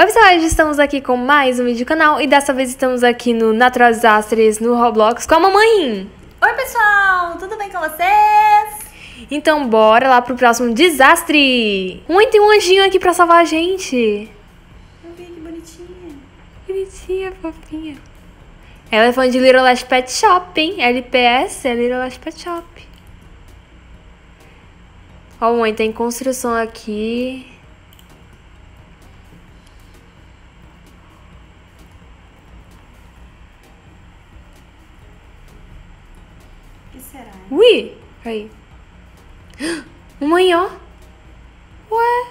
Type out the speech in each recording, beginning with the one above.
Oi pessoal, hoje estamos aqui com mais um vídeo do canal e dessa vez estamos aqui no Natural Disasters no Roblox com a mamãe. Oi pessoal, tudo bem com vocês? Então bora lá pro próximo desastre. Tem um anjinho aqui pra salvar a gente. Olha que bonitinha. Bonitinha, fofinha. Ela é fã de Littlest Pet Shop, hein? LPS é Littlest Pet Shop. Ó, mãe, tem construção aqui. Será? Ui! Aí. Mãe, ó. Ué?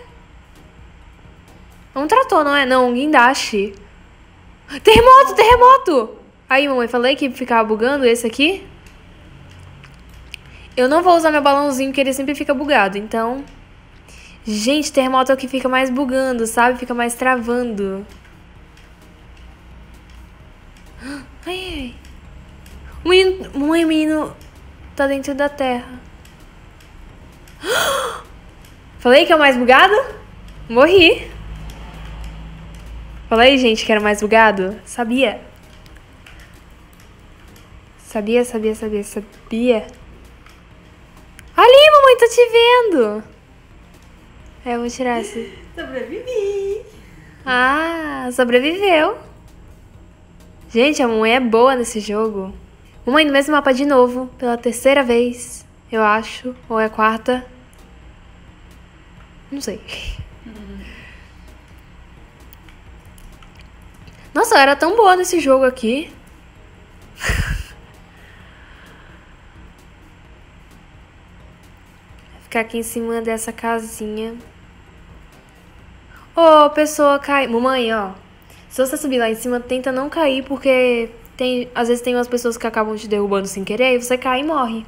Não tratou, não é? Não, um guindaste. Terremoto, terremoto! Aí, mamãe, falei que ficava bugando esse aqui. Eu não vou usar meu balãozinho, porque ele sempre fica bugado, então... Gente, terremoto é o que fica mais bugando, sabe? Fica mais travando. Ai, ai. Mãe, o menino... Tá dentro da terra. Falei que é o mais bugado? Morri. Falei, gente, que era o mais bugado? Sabia. Sabia. Ali, mamãe, tô te vendo. É, eu vou tirar esse. Sobrevivi. Ah, sobreviveu. Gente, a mamãe é boa nesse jogo. Mamãe, no mesmo mapa de novo, pela terceira vez, eu acho, ou é a quarta, não sei. Nossa, eu era tão boa nesse jogo aqui. Vou ficar aqui em cima dessa casinha. Ô, pessoa, cai. Mamãe, ó, se você subir lá em cima, tenta não cair, porque... às vezes tem umas pessoas que acabam te derrubando sem querer e você cai e morre.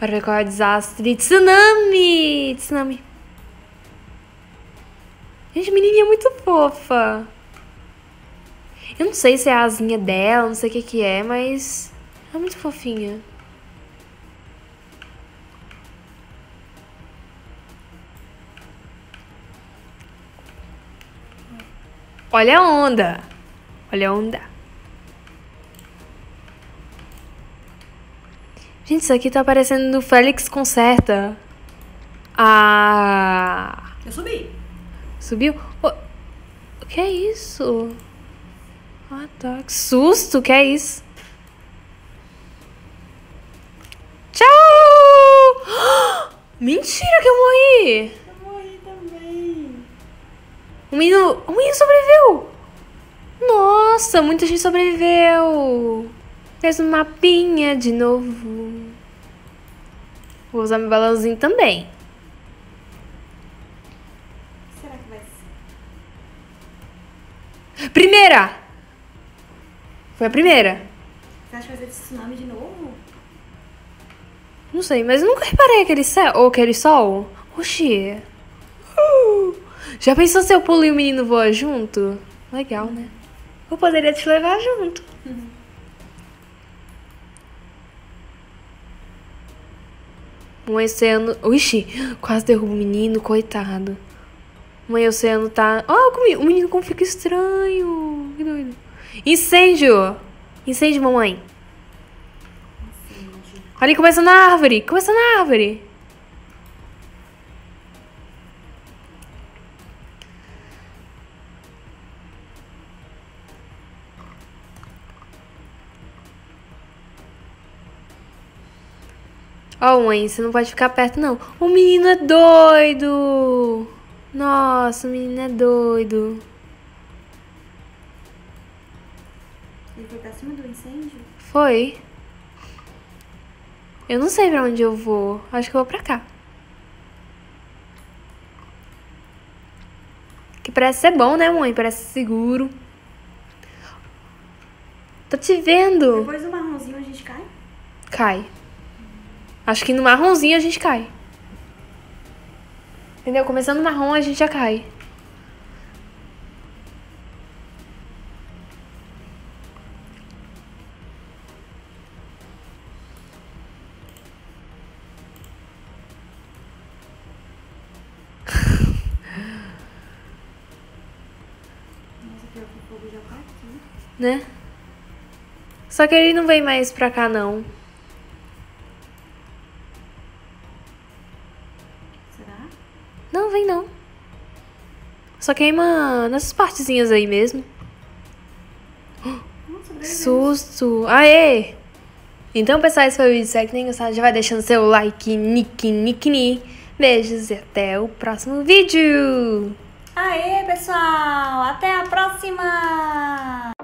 Para ver qual é o desastre. Tsunami! Tsunami. Gente, a menininha é muito fofa. Eu não sei se é a asinha dela, não sei o que que é, mas... Ela é muito fofinha. Olha a onda. Olha a onda. Gente, isso aqui tá aparecendo no Félix Conserta. Ah... Eu subi. Subiu? Oh, que é isso? Ah, tá. Que susto, que é isso? Tchau! Mentira que eu morri! O menino sobreviveu. Nossa, muita gente sobreviveu. Fez um mapinha de novo. Vou usar meu balãozinho também. Será que vai ser? Primeira! Foi a primeira. Você acha que vai ser tsunami de novo? Não sei, mas eu nunca reparei aquele céu ou aquele sol. Oxi. Já pensou se eu pulo e o menino voa junto? Legal, né? Eu poderia te levar junto. O oceano... Ixi, quase derrubo o menino, coitado. O oceano tá... Ó, o menino como fica estranho. Que doido. Incêndio! Incêndio, mamãe. Incêndio. Olha, começa na árvore. Começa na árvore. Ó, mãe, você não pode ficar perto, não. O menino é doido. Nossa, o menino é doido. Ele foi pra cima do incêndio? Foi. Eu não sei pra onde eu vou. Acho que eu vou pra cá. Que parece ser bom, né, mãe? Parece seguro. Tô te vendo. Depois do marronzinho a gente cai? Cai. Acho que no marronzinho a gente cai. Entendeu? Começando no marrom a gente já cai. né? Só que ele não vem mais pra cá, não. Será? Não, vem não. Só queima nessas partezinhas aí mesmo. Susto! Aê! Então, pessoal, esse foi o vídeo. Se é que nem gostaram, já vai deixando seu like. Beijos e até o próximo vídeo! Aê, pessoal! Até a próxima!